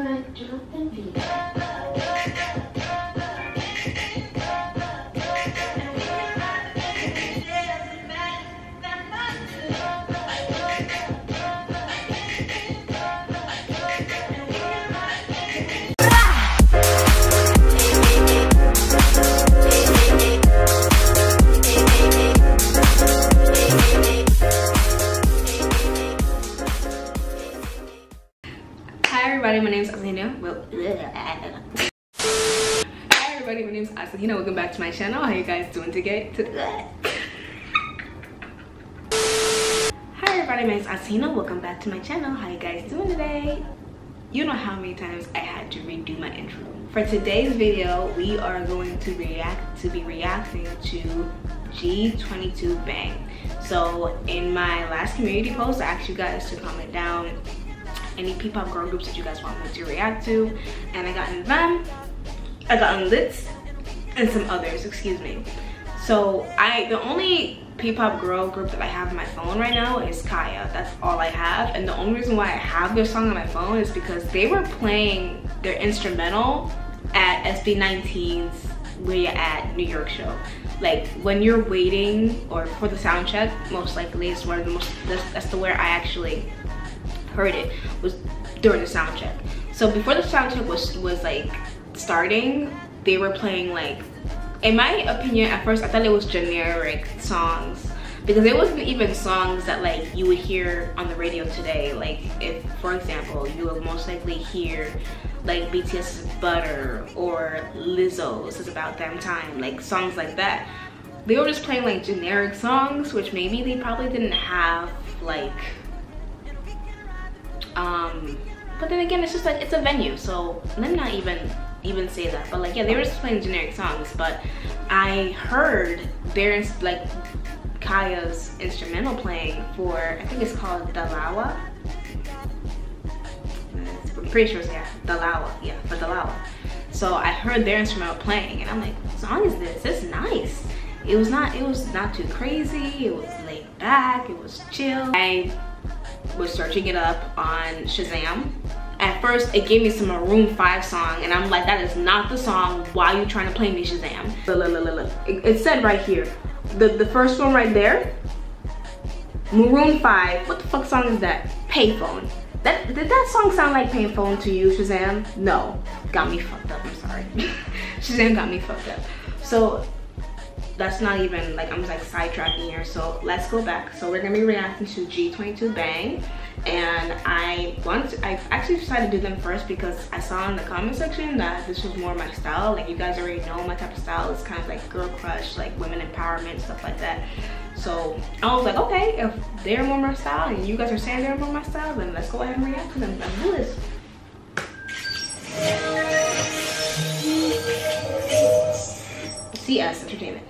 Asahina, welcome back to my channel. How you guys doing today? Hi everybody, my name is Asahina. Welcome back to my channel. How you guys doing today? You know how many times I had to redo my intro. For today's video, we are going to be reacting to G22 Bang. So in my last community post, I asked you guys to comment down any P-pop girl groups that you guys want me to react to, and I got Nvam, I got Unlit, and some others, excuse me. So the only P-pop girl group that I have on my phone right now is Kaya. That's all I have, and the only reason why I have their song on my phone is because they were playing their instrumental at SB19's Where You At New York show. Like when you're waiting or for the sound check, most likely is one of the most, that's where I actually heard it, was during the sound check. So before the sound check was like starting, they were playing, like, in my opinion, at first I thought it was generic songs, because it wasn't even songs that like you would hear on the radio today. Like if, for example, you would most likely hear like BTS's Butter or Lizzo's It's About Damn Time, like songs like that. They were just playing like generic songs, which maybe they probably didn't have like but then again, it's just like, it's a venue, so let me not even say that. But like, yeah, they were just playing generic songs, but I heard there's like Kaya's instrumental playing for, I think it's called Dalawa. I'm pretty sure it's, yeah, Dalawa, yeah, but Dalawa. So I heard their instrumental playing, and I'm like, what song is this? It's nice. It was not too crazy, it was laid back, it was chill. I was searching it up on Shazam. At first, it gave me some Maroon 5 song, and I'm like, that is not the song. Why are you trying to play me Shazam? Look. It said right here, the first one right there, Maroon 5. What the fuck song is that? Payphone. Did that song sound like Payphone to you, Shazam? No. Got me fucked up, I'm sorry. Shazam got me fucked up. So that's not even, like, I'm just like sidetracking here. So let's go back. So we're gonna be reacting to G22 Bang. And I actually decided to do them first because I saw in the comment section that this was more my style. Like, you guys already know my type of style is kind of like girl crush, like women empowerment, stuff like that. So I was like, okay, if they're more my style and you guys are saying they're more my style, then let's go ahead and react to them. Let's do this. CS Entertainment.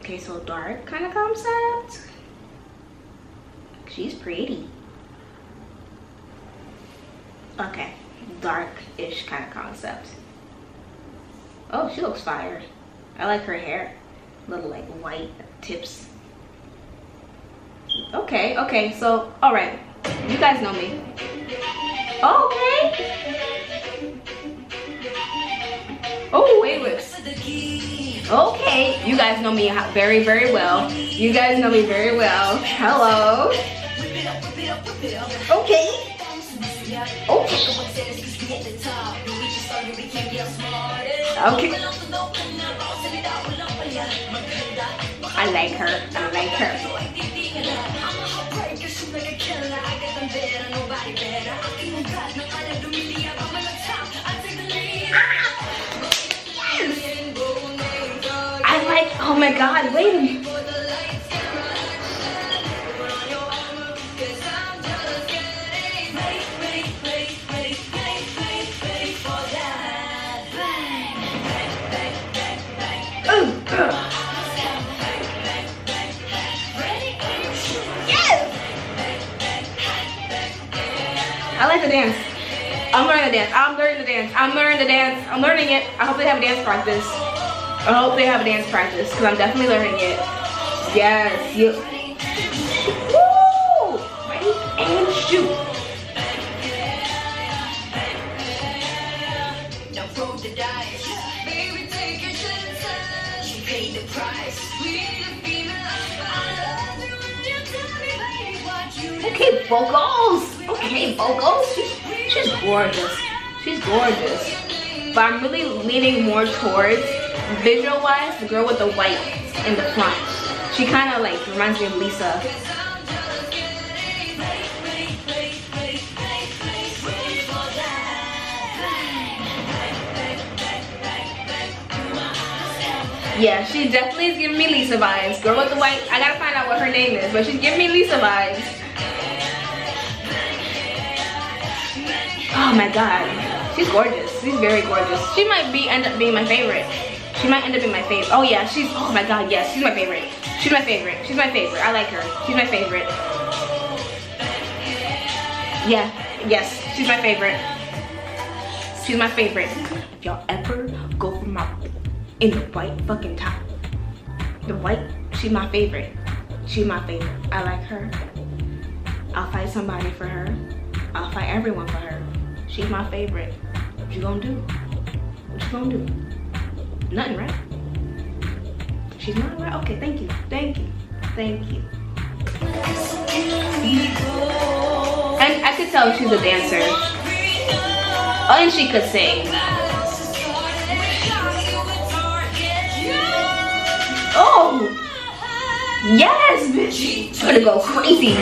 Okay, so dark kind of concept. She's pretty. Okay, dark-ish kind of concept. Oh, she looks fire. I like her hair. Little like white tips. Okay, so, all right. You guys know me. Okay. Oh, wait. Okay, you guys know me very, very well. You guys know me very well. Hello. Okay. Okay. I like her. I like her. I like, oh my god, wait a minute. I like to dance. I'm learning to dance. I'm learning it. I hope they have a dance practice. Because I'm definitely learning it. Yes. Woo! Ready and shoot. vocals. Okay, vocals. She's gorgeous. She's gorgeous. But I'm really leaning more towards, visual-wise, the girl with the white in the front. She kind of like reminds me of Lisa. Yeah, she definitely is giving me Lisa vibes. Girl with the white, I gotta find out what her name is, but she's giving me Lisa vibes. Oh my god, she's gorgeous. She's very gorgeous. She might be end up being my favorite. She might end up being my favorite. Oh yeah, she's, oh my god, yes, she's my favorite. She's my favorite. She's my favorite. I like her. She's my favorite. Yeah, yes, she's my favorite. She's my favorite. If y'all ever go for my in the white fucking top, the white, she's my favorite. She's my favorite. I like her. I'll fight somebody for her. I'll fight everyone for her. She's my favorite. What you gonna do? What you gonna do? Nothing, right? She's not right? Okay, thank you. Thank you. Thank you. And I could tell she's a dancer. Oh, and she could sing. Oh yes, bitch, it's gonna go crazy.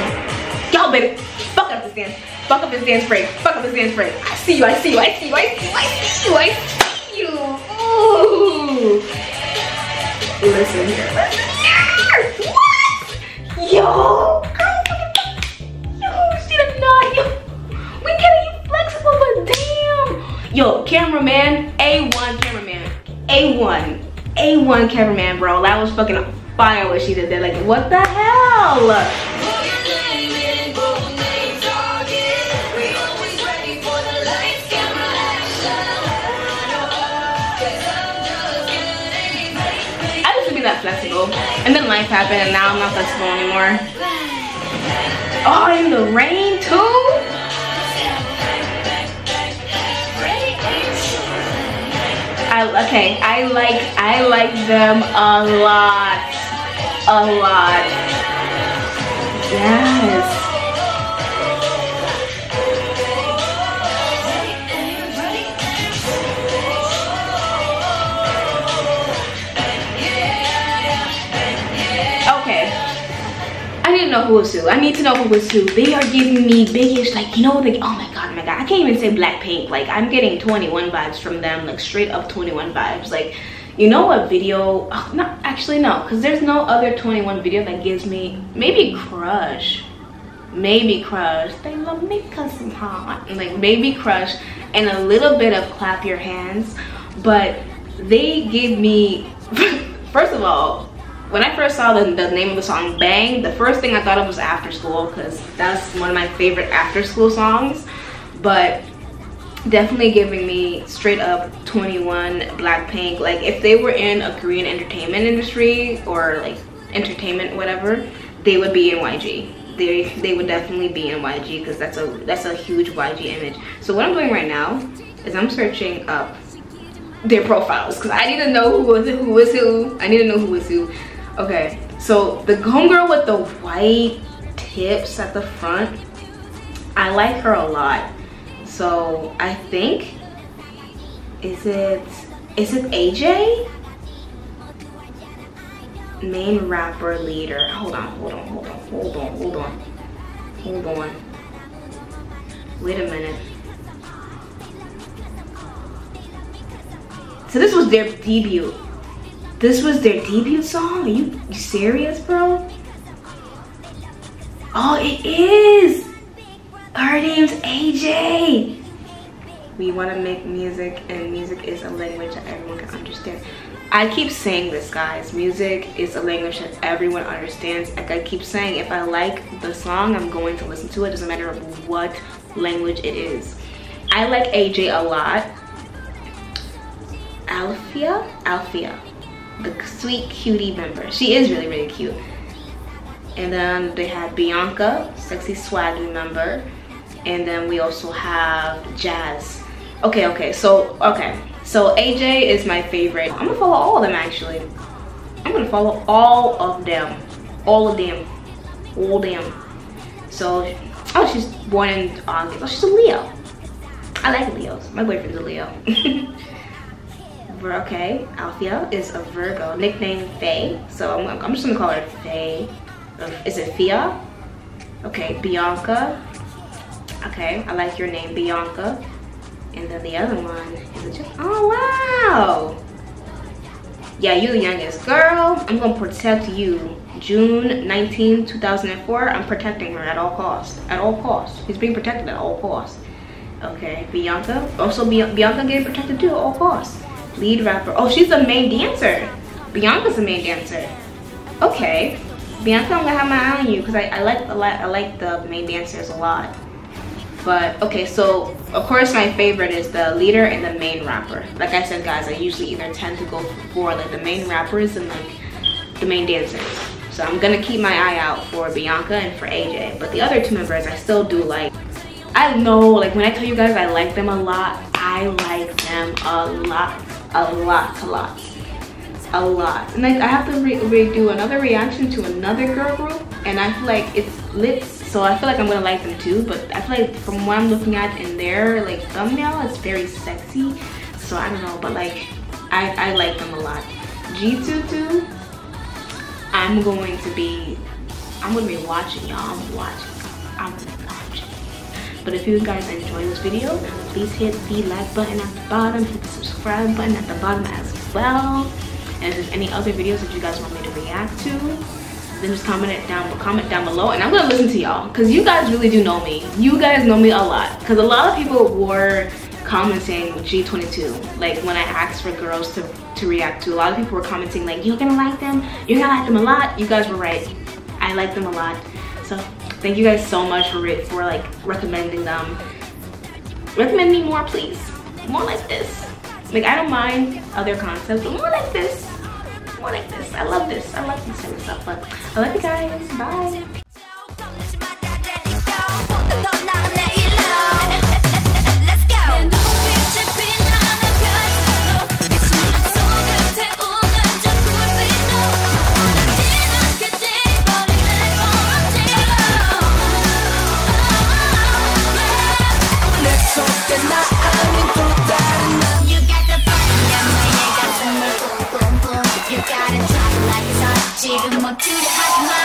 Y'all baby, fuck up this dance. Fuck up this dance break. Fuck up this dance break. I see you, I see you, I see you, I see you, I see you, I see you. Ooh. Listen here. What? Yo, girl, yo, she did not. Yo, we getting you flexible, but damn. Yo, cameraman, A1 cameraman, A1. A1 cameraman, bro. That was fucking fire what she did there. Like, what the hell? I used to be that flexible. And then life happened and now I'm not flexible anymore. Oh, in the rain too? Okay, I like them a lot. Yes. Okay, I didn't know who was who. I need to know who was who. They are giving me biggish, like, you know, like, oh my god. I can't even say Blackpink. Like, I'm getting 21 vibes from them, like straight up 21 vibes. Like, you know what video? Oh, not actually, no, because there's no other 21 video that gives me, maybe Crush. Maybe Crush. They love me 'cause I'm hot. Like, maybe Crush and a little bit of Clap Your Hands. But they gave me, first of all, when I first saw the name of the song, Bang, the first thing I thought of was After School, because that's one of my favorite after school songs. But definitely giving me straight up 21 Blackpink. Like, if they were in a Korean entertainment industry or like entertainment whatever, they would be in YG. They would definitely be in YG because that's a huge YG image. So what I'm doing right now is I'm searching up their profiles because I need to know who is who. I need to know who is who. Okay, so the homegirl with the white tips at the front, I like her a lot. So I think, is it AJ? Main rapper leader. Hold on. Wait a minute. So this was their debut. This was their debut song? Are you serious, bro? Oh, it is. Her name's AJ. We want to make music, and music is a language that everyone can understand. I keep saying this, guys. Music is a language that everyone understands. Like, I keep saying, if I like the song, I'm going to listen to it. It doesn't matter what language it is. I like AJ a lot. Alfia, the sweet cutie member. She is really, really cute. And then they have Bianca, sexy swaggy member. And then we also have Jazz. Okay, so AJ is my favorite. I'm gonna follow all of them, actually. I'm gonna follow all of them. So Oh, she's born in August. Oh, she's a Leo. I like Leos. My boyfriend's a Leo. Okay, Alfia is a Virgo, nicknamed Faye. So I'm just gonna call her Faye. Is it Fia? Okay, Bianca. Okay, I like your name, Bianca. And then the other one is just, oh wow! Yeah, you the youngest girl. I'm gonna protect you. June 19, 2004. I'm protecting her at all costs. At all costs. She's being protected at all costs. Okay, Bianca. Also, Bianca getting protected too at all costs. Lead rapper. Oh, she's the main dancer. Bianca's the main dancer. Okay, Bianca, I'm gonna have my eye on you because I like the main dancers a lot. But okay, so of course my favorite is the leader and the main rapper. Like I said, guys, I usually either tend to go for like the main rappers and like the main dancers. So I'm gonna keep my eye out for Bianca and for AJ. But the other two members, I still do like. I know, like when I tell you guys, I like them a lot. I like them a lot. And like I have to redo another reaction to another girl group, and I feel like it's lit. So I feel like I'm gonna like them too. But I feel like from what I'm looking at in their like thumbnail, it's very sexy. So I don't know, but like I like them a lot. G22, I'm gonna be watching y'all. I'm watching. But if you guys enjoy this video, please hit the like button at the bottom, hit the subscribe button at the bottom as well. And if there's any other videos that you guys want me to react to, then just comment down below, and I'm gonna listen to y'all because you guys really do know me. You guys know me a lot because a lot of people were commenting G22, like when I asked for girls to react to. A lot of people were commenting like, you're gonna like them, you're gonna like them a lot. You guys were right. I like them a lot. So thank you guys so much for like recommending them. Recommend me more, please. More like this. Like I don't mind other concepts, but more like this. More like this. I love this. I love this kind of stuff. But I love you guys. Bye. You gotta drop it like it's hot. 지금 멈추려 하지 마.